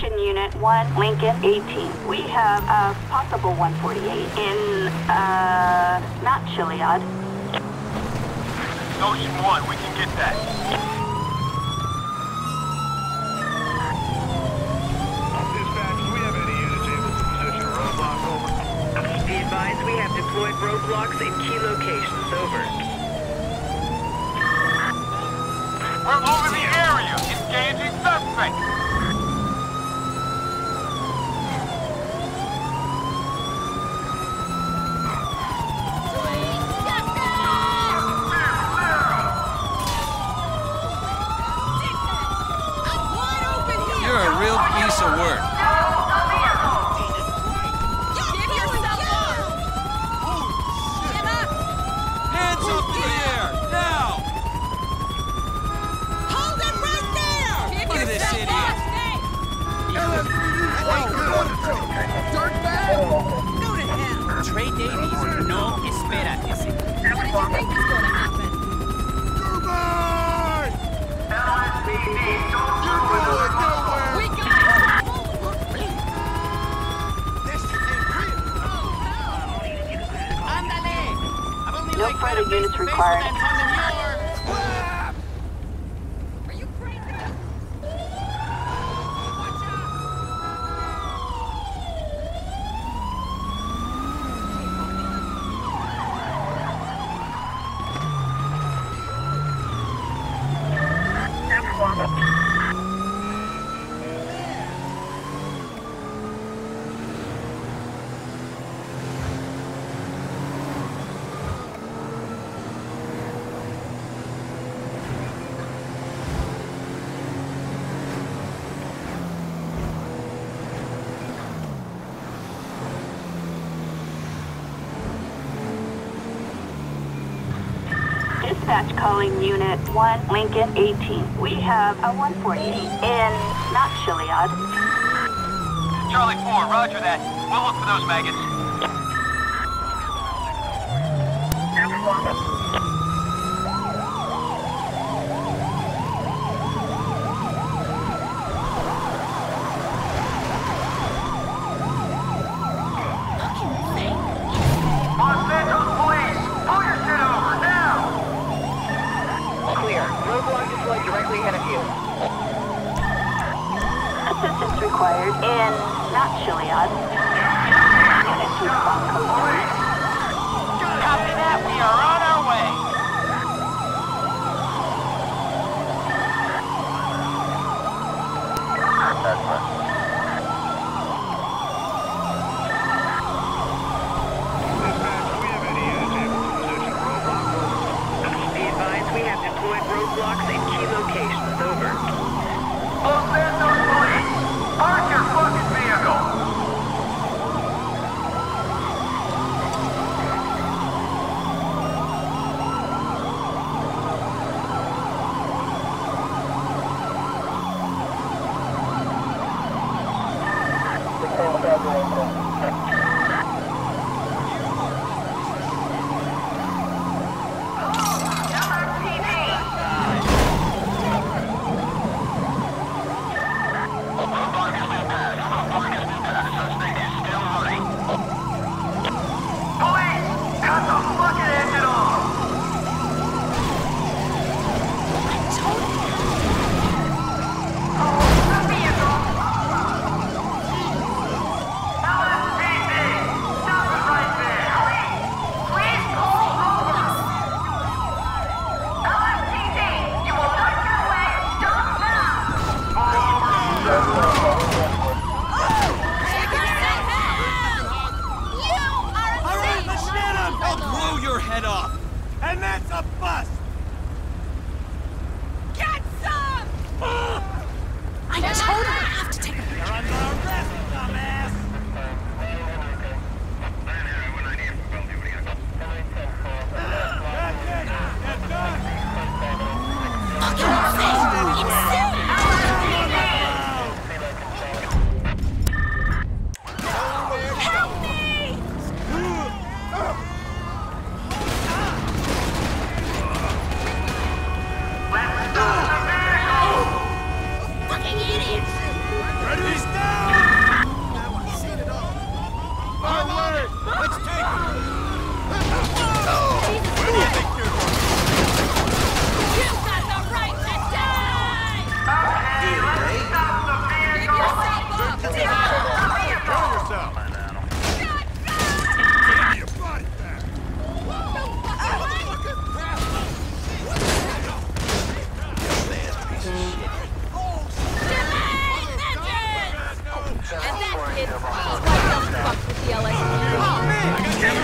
Engine Unit 1, Lincoln 18. We have a possible 148 in Mount Chiliad. Ocean 1, we can get that. We have deployed roadblocks in key locations. Over. We're over the area. Engaging suspects. You're a real piece of work. Trade day means no espera, you see. What did you think was going to happen? Goodbye! We got it! No further units required. Dispatch calling Unit 1, Lincoln 18. We have a 148 in Mount Chiliad. Charlie 4, roger that. We'll look for those maggots.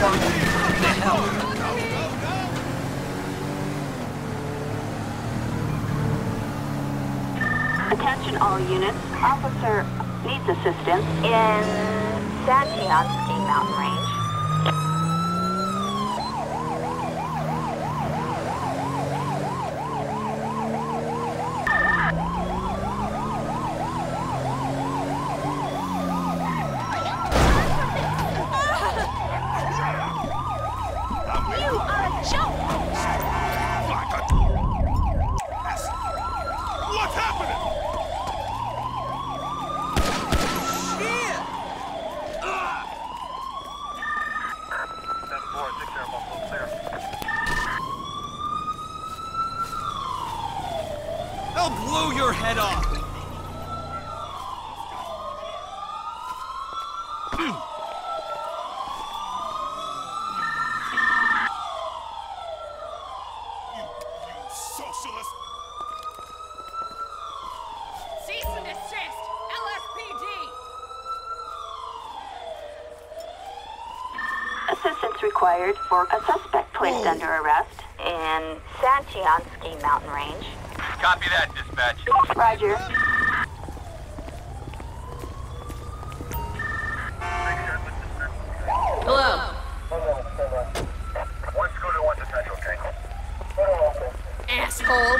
Attention all units. Officer needs assistance in Santiago Mountain Range. Blow your head off! You socialist! Cease and desist! LSPD! Assistance required for a suspect placed under arrest in Sanchonsky Mountain Range. Copy that, dispatch. Roger. Hello. One scooter, one differential tangle. Asshole.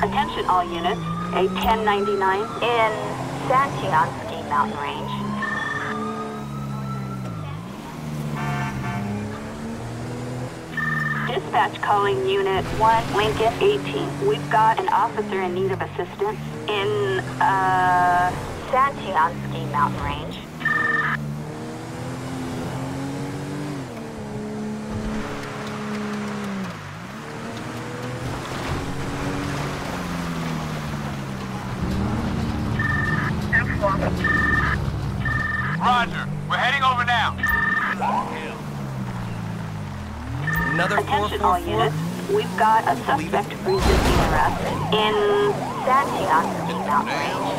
Attention all units, a 1099 in Sanchonsky Mountain Range. Dispatch calling Unit 1, Lincoln 18. We've got an officer in need of assistance in Sanchonsky Mountain Range. Roger. We're heading over now. Another attention all units. We've got a suspect resisting arrest in Santiago Mountain Range.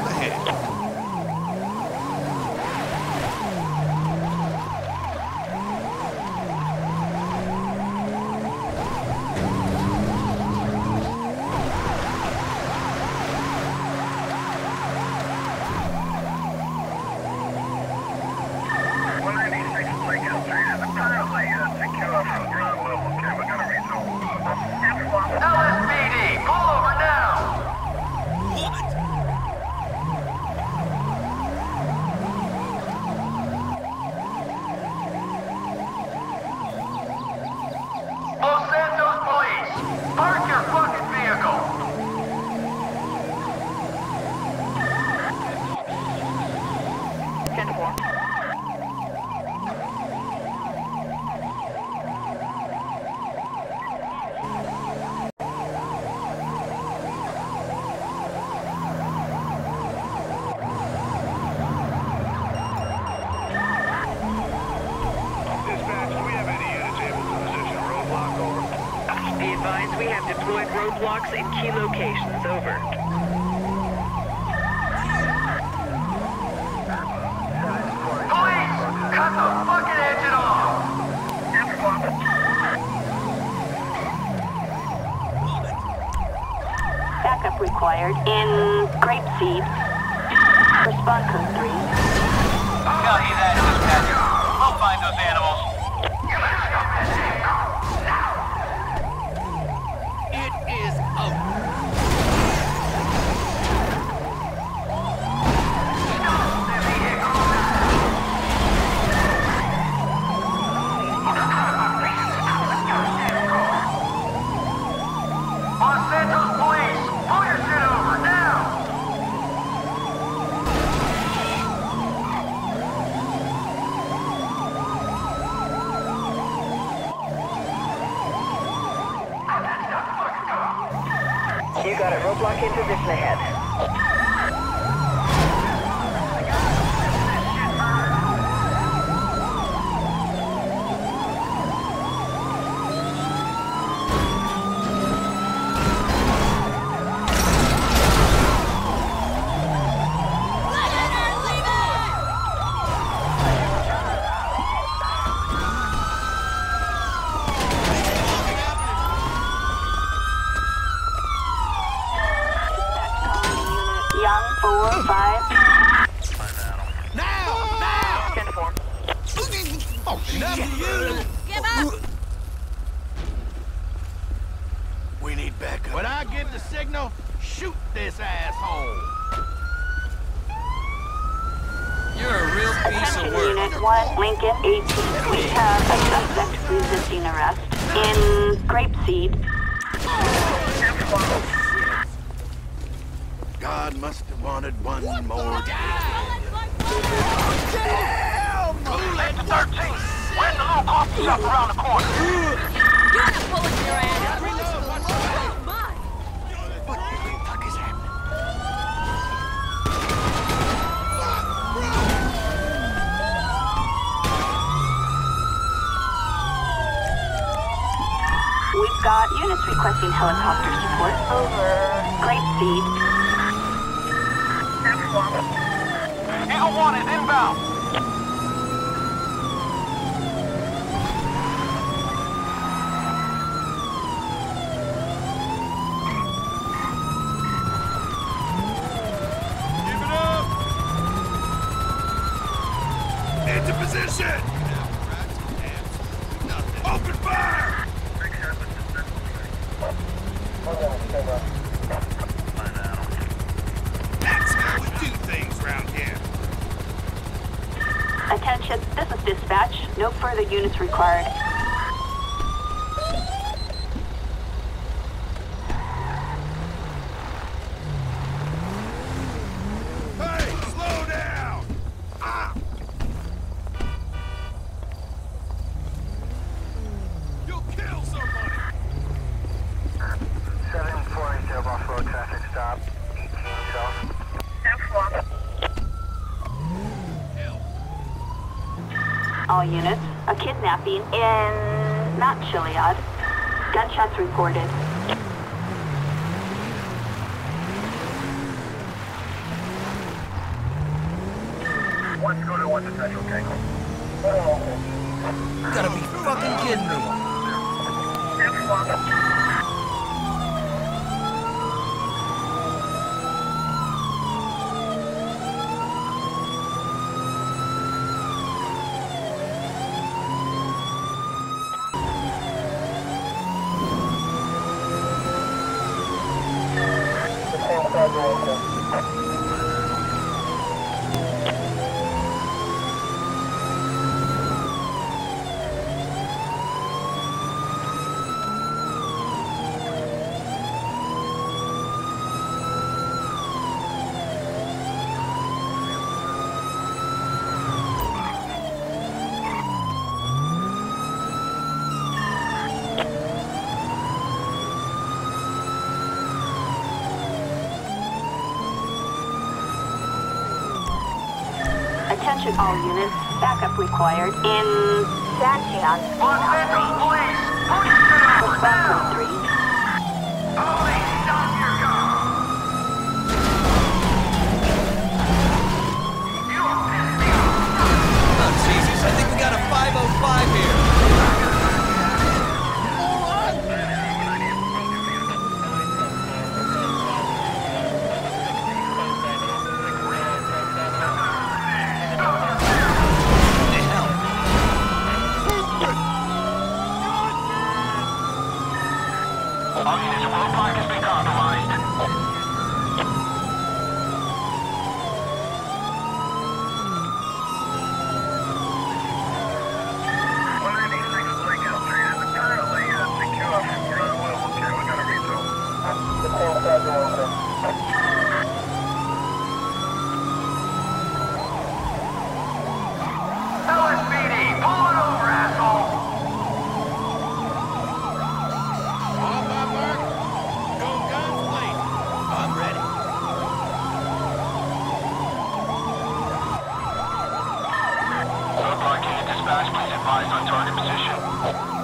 We have deployed roadblocks in key locations. Over. Police! Cut the fucking engine off! Backup required in Grapeseed. Respond code 3. Copy that, dispatcher. We'll find those animals. Police! Pull your shit over, now! Lock in position ahead. Lincoln 18, we have a suspect resisting arrest in Grapeseed. God must have wanted one what more. Late to 13. Where's the little coffee shop around the corner? You're not pulling your ass. What the fuck is happening? We've got units requesting helicopter support. Over. Grapeseed. Eagle 1 is inbound. Keep it up! Into position! Open fire! That's how we do things around here. Attention, this is dispatch. No further units required. All units, a kidnapping in Mount Chiliad. Gunshots reported. One go to one potential tangle. Oh. Gotta be fucking kidding me. Attention all units, backup required in Santiago. Police! All units, advised on target position.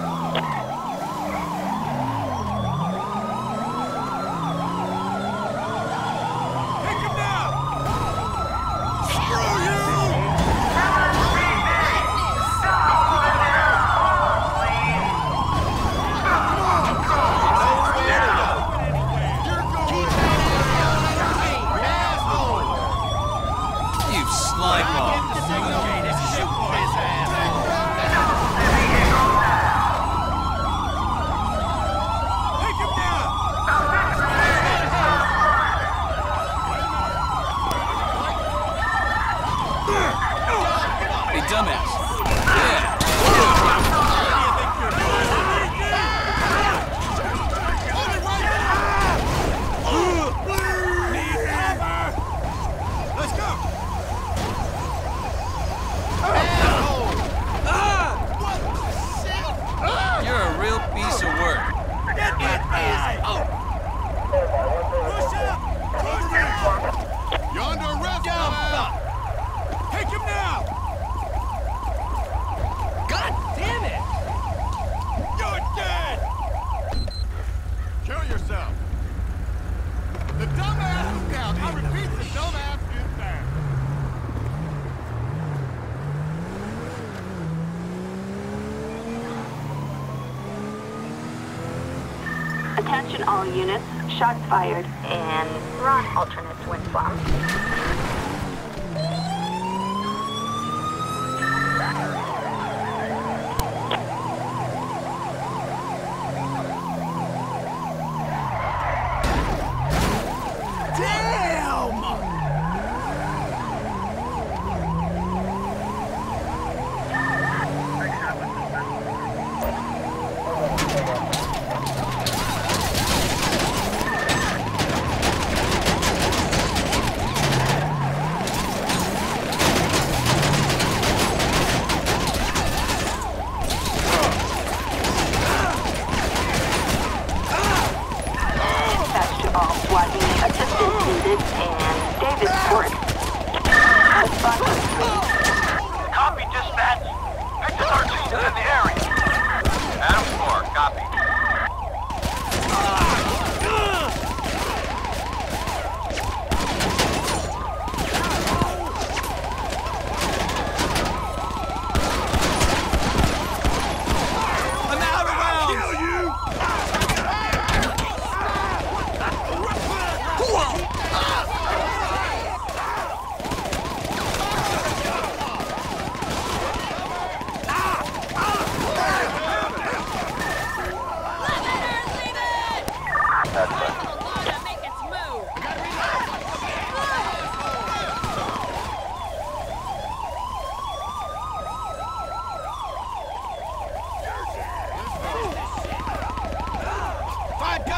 Attention all units, shots fired, and run alternates when found.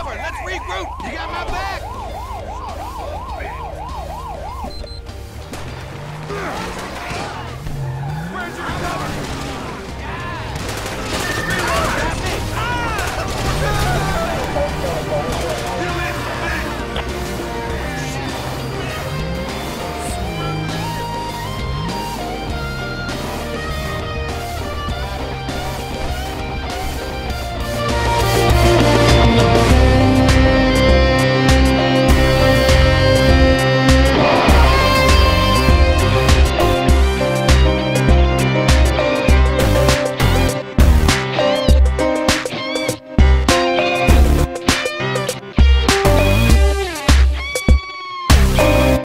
Let's regroup! You got my back!